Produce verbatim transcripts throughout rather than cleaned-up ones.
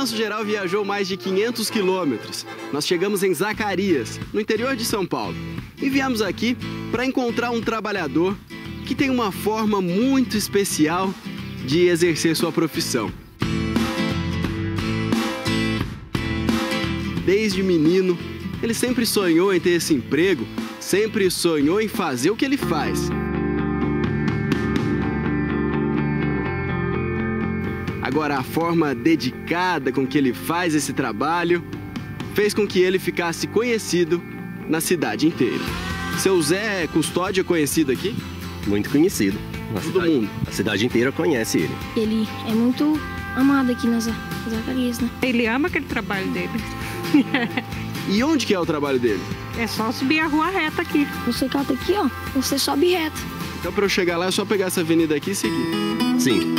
Balanço Geral viajou mais de quinhentos quilômetros. Nós chegamos em Zacarias, no interior de São Paulo. E viemos aqui para encontrar um trabalhador que tem uma forma muito especial de exercer sua profissão. Desde menino, ele sempre sonhou em ter esse emprego, sempre sonhou em fazer o que ele faz. Agora, a forma dedicada com que ele faz esse trabalho fez com que ele ficasse conhecido na cidade inteira. Seu Zé Custódio é conhecido aqui? Muito conhecido. Todo mundo. A cidade inteira conhece ele. Ele é muito amado aqui na Zacarias, né? Ele ama aquele trabalho dele. E onde que é o trabalho dele? É só subir a rua reta aqui. Você cata aqui, ó, você sobe reto. Então, para eu chegar lá, é só pegar essa avenida aqui e seguir? Sim.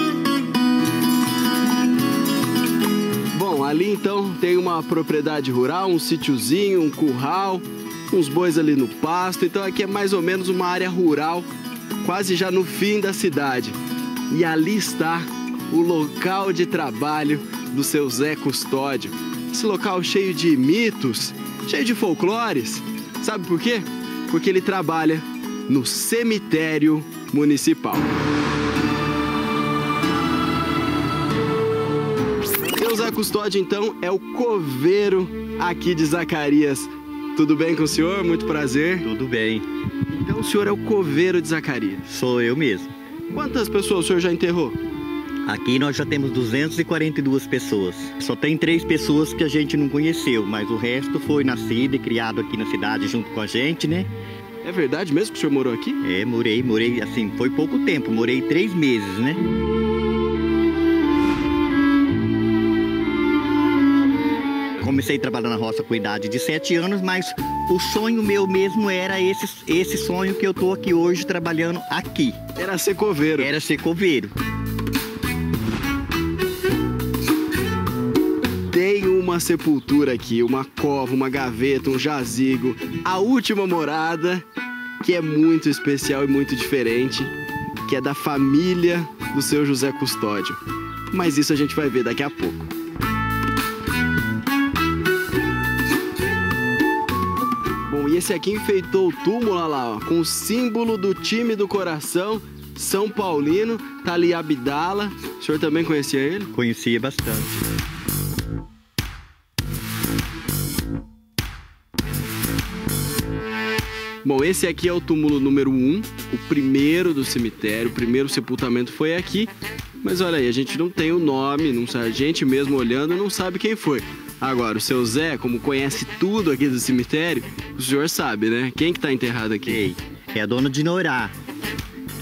Bom, ali então tem uma propriedade rural, um sítiozinho, um curral, uns bois ali no pasto. Então aqui é mais ou menos uma área rural, quase já no fim da cidade. E ali está o local de trabalho do seu Zé Custódio. Esse local cheio de mitos, cheio de folclores. Sabe por quê? Porque ele trabalha no cemitério municipal. Seu Zé Custódio, então, é o coveiro aqui de Zacarias. Tudo bem com o senhor? Muito prazer. Tudo bem. Então o senhor é o coveiro de Zacarias? Sou eu mesmo. Quantas pessoas o senhor já enterrou? Aqui nós já temos duzentas e quarenta e duas pessoas. Só tem três pessoas que a gente não conheceu, mas o resto foi nascido e criado aqui na cidade junto com a gente, né? É verdade mesmo que o senhor morou aqui? É, morei, morei, assim, foi pouco tempo, morei três meses, né? Comecei a trabalhar na roça com a idade de sete anos, mas o sonho meu mesmo era esse, esse sonho que eu tô aqui hoje trabalhando aqui. Era ser coveiro. Era ser coveiro. Tem uma sepultura aqui, uma cova, uma gaveta, um jazigo, a última morada, que é muito especial e muito diferente, que é da família do seu José Custódio. Mas isso a gente vai ver daqui a pouco. Bom, e esse aqui enfeitou o túmulo, olha lá, ó, com o símbolo do time do coração, São Paulino, Tali Abdala. O senhor também conhecia ele? Conhecia bastante. Bom, esse aqui é o túmulo número um, o primeiro do cemitério, o primeiro sepultamento foi aqui. Mas olha aí, a gente não tem o nome, não sabe, a gente mesmo olhando não sabe quem foi. Agora, o seu Zé, como conhece tudo aqui do cemitério, o senhor sabe, né? Quem que tá enterrado aqui? Ei, é a dona Dinorá.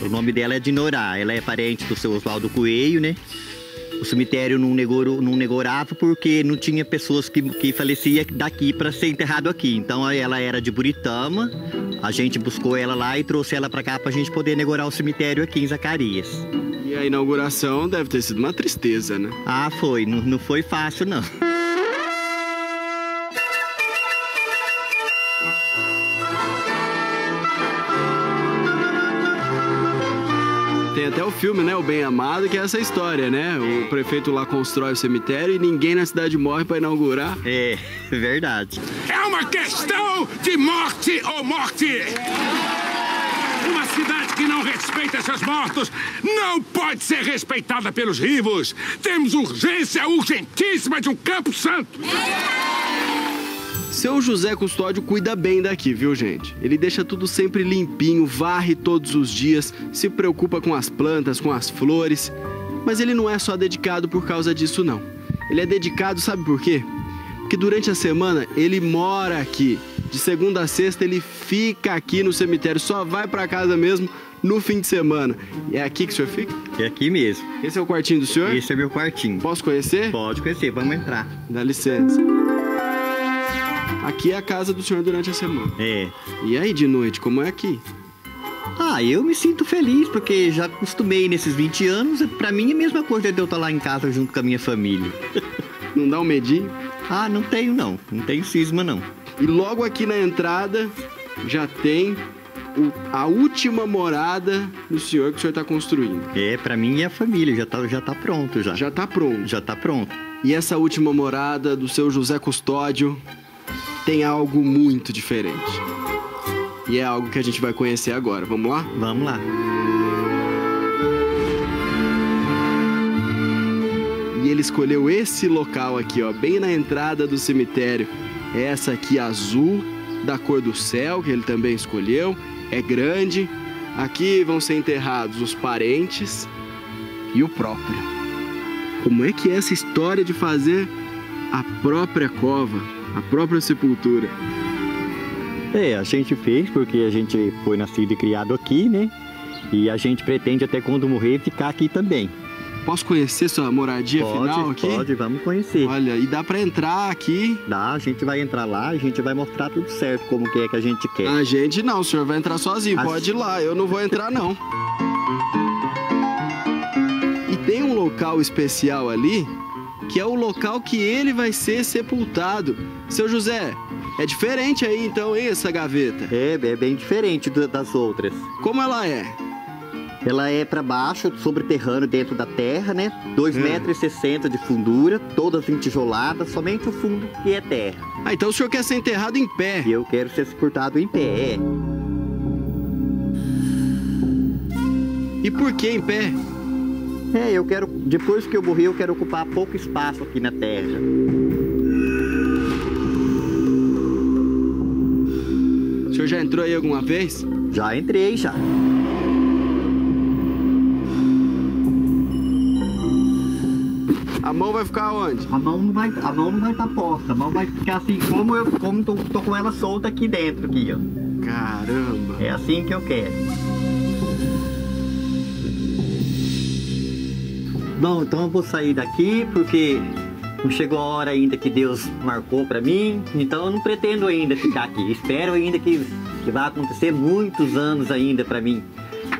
O nome dela é Dinorá, ela é parente do seu Oswaldo Coelho, né? O cemitério não negorou, não negorava porque não tinha pessoas que, que faleciam daqui para ser enterrado aqui. Então ela era de Buritama, a gente buscou ela lá e trouxe ela para cá para a gente poder negorar o cemitério aqui em Zacarias. E a inauguração deve ter sido uma tristeza, né? Ah, foi. Não, não foi fácil, não. Tem até o filme, né? O Bem Amado, que é essa história, né? O prefeito lá constrói o cemitério e ninguém na cidade morre para inaugurar. É, verdade. É uma questão de morte ou morte! Uma cidade que não respeita seus mortos não pode ser respeitada pelos vivos. Temos urgência urgentíssima de um campo santo. Seu José Custódio cuida bem daqui, viu, gente? Ele deixa tudo sempre limpinho, varre todos os dias, se preocupa com as plantas, com as flores. Mas ele não é só dedicado por causa disso, não. Ele é dedicado, sabe por quê? Porque durante a semana ele mora aqui. De segunda a sexta ele fica aqui no cemitério, só vai pra casa mesmo no fim de semana. É aqui que o senhor fica? É aqui mesmo. Esse é o quartinho do senhor? Esse é meu quartinho. Posso conhecer? Pode conhecer, vamos entrar. Dá licença. Aqui é a casa do senhor durante a semana. É. E aí, de noite, como é aqui? Ah, eu me sinto feliz, porque já acostumei nesses vinte anos. Pra mim é a mesma coisa de eu estar lá em casa junto com a minha família. Não dá um medinho? Ah, não tenho, não. Não tenho cisma, não. E logo aqui na entrada já tem a última morada do senhor que o senhor está construindo. É, para mim e a família, já tá, já tá pronto já. Já tá pronto. Já tá pronto. E essa última morada do seu José Custódio tem algo muito diferente. E é algo que a gente vai conhecer agora. Vamos lá? Vamos lá. E ele escolheu esse local aqui, ó, bem na entrada do cemitério. Essa aqui azul, da cor do céu, que ele também escolheu. É grande. Aqui vão ser enterrados os parentes e o próprio. Como é que é essa história de fazer a própria cova, a própria sepultura? É, a gente fez porque a gente foi nascido e criado aqui, né? E a gente pretende até quando morrer ficar aqui também. Posso conhecer sua moradia pode, final aqui? Pode, vamos conhecer. Olha, e dá pra entrar aqui? Dá, a gente vai entrar lá, a gente vai mostrar tudo certo como que é que a gente quer. A gente não, o senhor vai entrar sozinho, a pode gente... ir lá, eu não vou entrar não. E tem um local especial ali, que é o local que ele vai ser sepultado. Seu José, é diferente aí então, hein, essa gaveta? É, é bem diferente das outras. Como ela é? Ela é para baixo, subterrâneo, dentro da terra, né? dois metros e sessenta de fundura, todas entijoladas, somente o fundo que é terra. Ah, então o senhor quer ser enterrado em pé? Eu quero ser sepultado em pé. E por que em pé? É, eu quero, depois que eu morrer, eu quero ocupar pouco espaço aqui na terra. O senhor já entrou aí alguma vez? Já entrei, já. A mão vai ficar onde? A mão não vai, a mão não vai estar posta, a mão vai ficar assim, como eu como tô, tô com ela solta aqui dentro, aqui, ó. Caramba! É assim que eu quero. Bom, então eu vou sair daqui, porque não chegou a hora ainda que Deus marcou pra mim, então eu não pretendo ainda ficar aqui. Espero ainda que, que vai acontecer muitos anos ainda pra mim.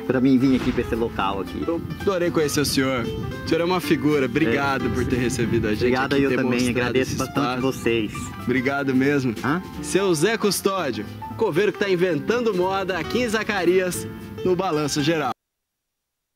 Pra mim vir aqui pra esse local aqui. Eu adorei conhecer o senhor. O senhor é uma figura. Obrigado é, por ter recebido a gente. Obrigado aqui, eu também. Agradeço bastante vocês. Obrigado mesmo. Hã? Seu Zé Custódio, coveiro que tá inventando moda aqui em Zacarias, no Balanço Geral.